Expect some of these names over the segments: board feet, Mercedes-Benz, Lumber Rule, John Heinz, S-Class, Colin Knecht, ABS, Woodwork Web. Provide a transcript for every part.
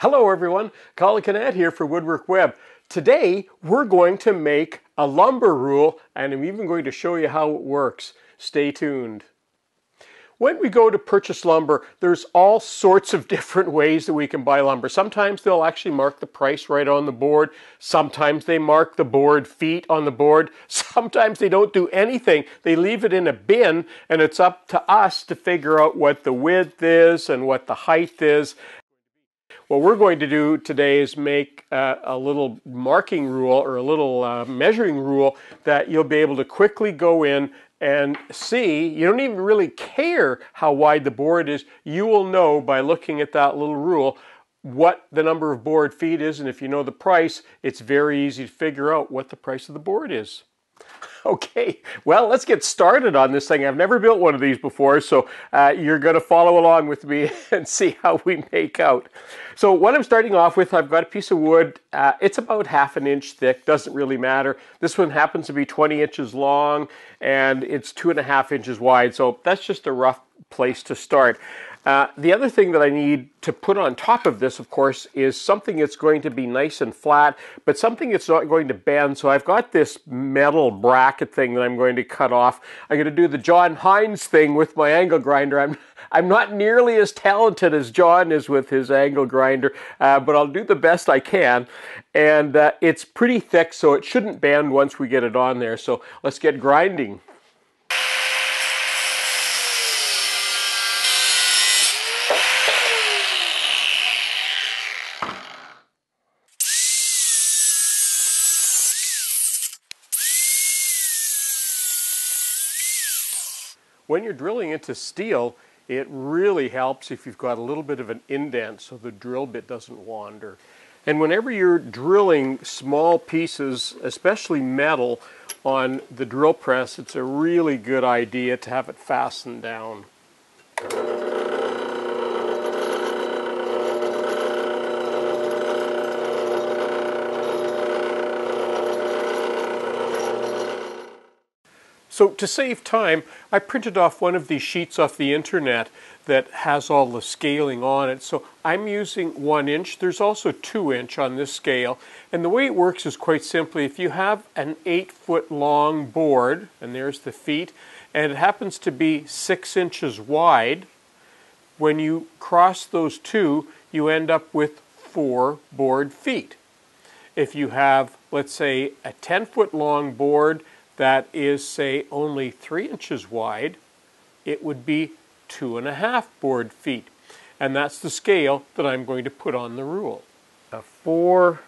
Hello everyone, Colin Knecht here for Woodwork Web. Today we're going to make a lumber rule and I'm even going to show you how it works. Stay tuned. When we go to purchase lumber, there's all sorts of different ways that we can buy lumber. Sometimes they'll actually mark the price right on the board. Sometimes they mark the board feet on the board. Sometimes they don't do anything. They leave it in a bin and it's up to us to figure out what the width is and what the height is. What we're going to do today is make a little marking rule or a little measuring rule that you'll be able to quickly go in and see. You don't even really care how wide the board is. You will know by looking at that little rule what the number of board feet is, and if you know the price, it's very easy to figure out what the price of the board is. Okay, well, let's get started on this thing. I've never built one of these before, so you're going to follow along with me and see how we make out. So what I'm starting off with, I've got a piece of wood. It's about half an inch thick, doesn't really matter. This one happens to be 20 inches long, and it's 2.5 inches wide, so that's just a rough place to start. The other thing that I need to put on top of this, of course, is something that's going to be nice and flat, but something that's not going to bend. So I've got this metal bracket thing that I'm going to cut off. I'm going to do the John Heinz thing with my angle grinder. I'm not nearly as talented as John is with his angle grinder, but I'll do the best I can. And it's pretty thick, so it shouldn't bend once we get it on there. So let's get grinding. When you're drilling into steel, it really helps if you've got a little bit of an indent so the drill bit doesn't wander. And whenever you're drilling small pieces, especially metal, on the drill press, it's a really good idea to have it fastened down. So to save time, I printed off one of these sheets off the internet that has all the scaling on it. So I'm using 1 inch. There's also 2 inch on this scale. And the way it works is quite simply, if you have an 8 foot long board, and there's the feet, and it happens to be 6 inches wide, when you cross those two, you end up with 4 board feet. If you have, let's say, a 10 foot long board, that is, say, only 3 inches wide, it would be 2.5 board feet. And that's the scale that I'm going to put on the rule. A 4,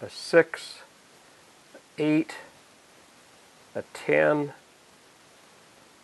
a 6, 8, a 10,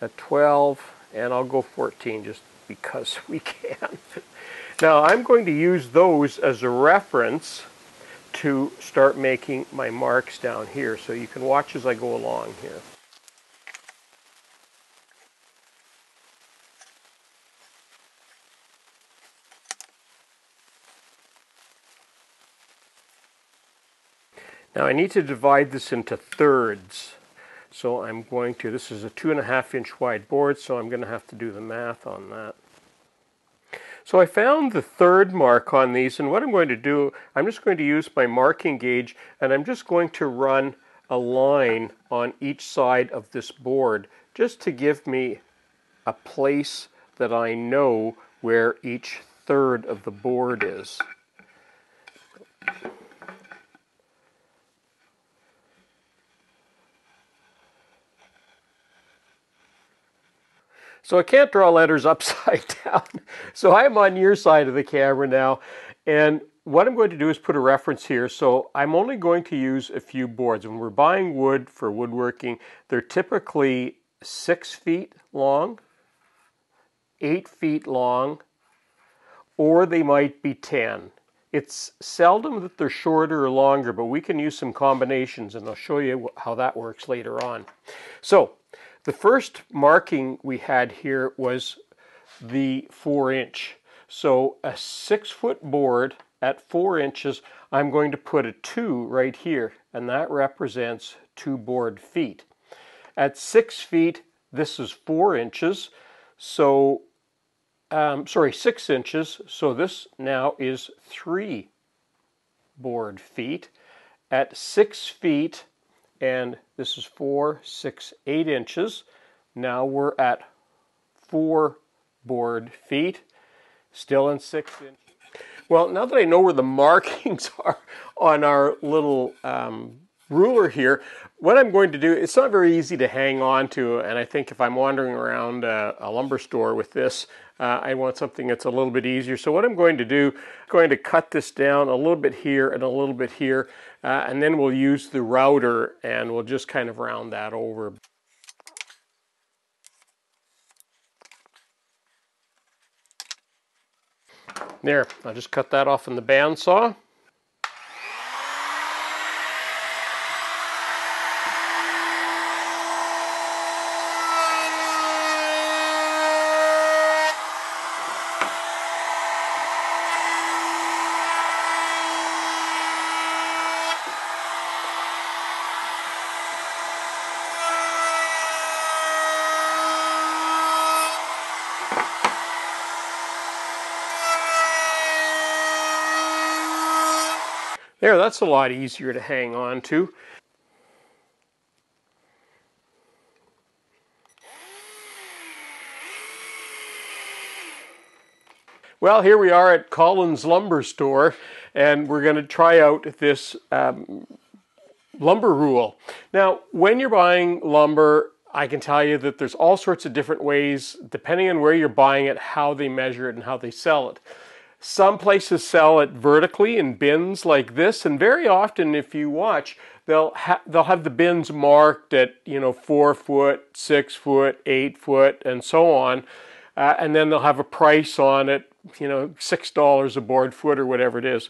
a 12, and I'll go 14 just because we can. Now I'm going to use those as a reference to start making my marks down here, so you can watch as I go along here. Now I need to divide this into thirds, so I'm going to, this is a 2.5 inch wide board, so I'm going to have to do the math on that. So I found the third mark on these, and what I'm going to do, I'm just going to use my marking gauge, and I'm just going to run a line on each side of this board, just to give me a place that I know where each third of the board is. So I can't draw letters upside down. So I'm on your side of the camera now. And what I'm going to do is put a reference here. So I'm only going to use a few boards. When we're buying wood for woodworking, they're typically 6 feet long, 8 feet long, or they might be 10. It's seldom that they're shorter or longer, but we can use some combinations, and I'll show you how that works later on. So the first marking we had here was the 4 inch. So a 6 foot board at 4 inches, I'm going to put a 2 right here, and that represents 2 board feet. At 6 feet, this is 4 inches, so 6 inches. So this now is 3 board feet at 6 feet, and this is 4, 6, 8 inches. Now we're at 4 board feet, still in 6 inches. Well, now that I know where the markings are on our little ruler here, what I'm going to do, it's not very easy to hang on to, and I think if I'm wandering around a lumber store with this, I want something that's a little bit easier. So what I'm going to do, I'm going to cut this down a little bit here and a little bit here, and then we'll use the router and we'll just kind of round that over. There, I'll just cut that off in the bandsaw. There, that's a lot easier to hang on to. Well, here we are at Colin's Lumber Store, and we're going to try out this lumber rule. Now, when you're buying lumber, I can tell you that there's all sorts of different ways, depending on where you're buying it, how they measure it and how they sell it. Some places sell it vertically in bins like this, and very often, if you watch, they'll have the bins marked at 4 foot, 6 foot, 8 foot, and so on, and then they'll have a price on it, $6 a board foot or whatever it is.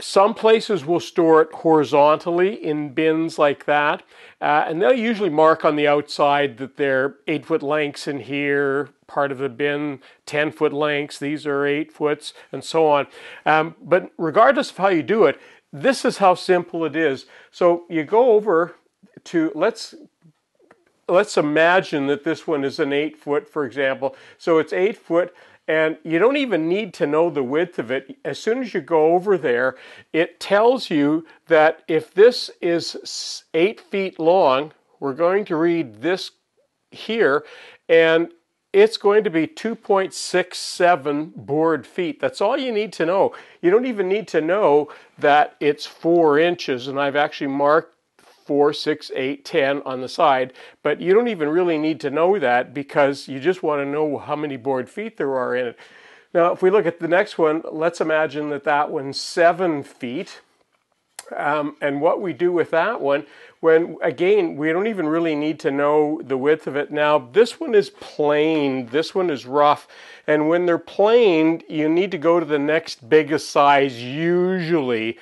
Some places will store it horizontally in bins like that, and they'll usually mark on the outside that they're 8 foot lengths in here, part of the bin, 10 foot lengths, these are 8 foots, and so on. But regardless of how you do it, this is how simple it is. So you go over to, let's imagine that this one is an 8 foot, for example. So it's 8 foot, and you don't even need to know the width of it. As soon as you go over there, it tells you that if this is 8 feet long, we're going to read this here, and it's going to be 2.67 board feet. That's all you need to know. You don't even need to know that it's 4 inches, and I've actually marked 4, 6, 8, 10 on the side, but you don't even really need to know that because you just want to know how many board feet there are in it. Now, if we look at the next one, let's imagine that that one's 7 feet. And what we do with that one, when again, we don't even really need to know the width of it. Now, this one is planed, this one is rough, and when they're planed, you need to go to the next biggest size usually,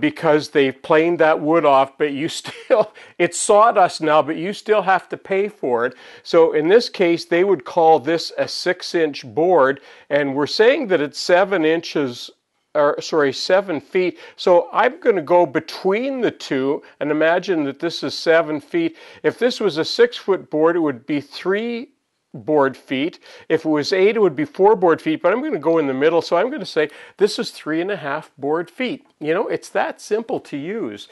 because they've planed that wood off, but you still, it's sawdust now, but you still have to pay for it. So in this case, they would call this a 6-inch board, and we're saying that it's 7 inches, or sorry, 7 feet. So I'm going to go between the two and imagine that this is 7 feet. If this was a 6 foot board, it would be 3 board feet. If it was 8, it would be 4 board feet, but I'm going to go in the middle. So I'm going to say this is 3.5 board feet. You know, it's that simple to use.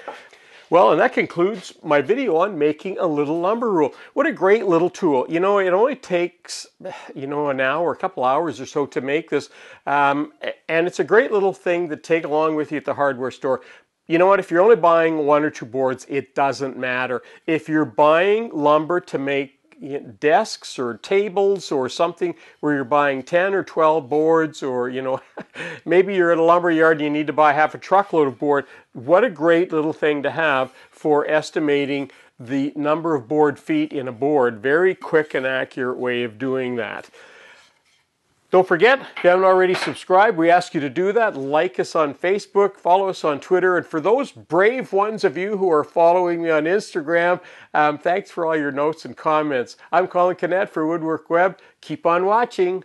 Well, and that concludes my video on making a little lumber rule. What a great little tool. You know, it only takes, an hour, a couple hours or so to make this. And it's a great little thing to take along with you at the hardware store. You know what, if you're only buying 1 or 2 boards, it doesn't matter. If you're buying lumber to make desks or tables or something where you're buying 10 or 12 boards, or maybe you're at a lumber yard and you need to buy half a truckload of board, what a great little thing to have for estimating the number of board feet in a board. Very quick and accurate way of doing that. Don't forget, if you haven't already subscribed, we ask you to do that. Like us on Facebook, follow us on Twitter, and for those brave ones of you who are following me on Instagram, thanks for all your notes and comments. I'm Colin Knecht for Woodwork Web. Keep on watching.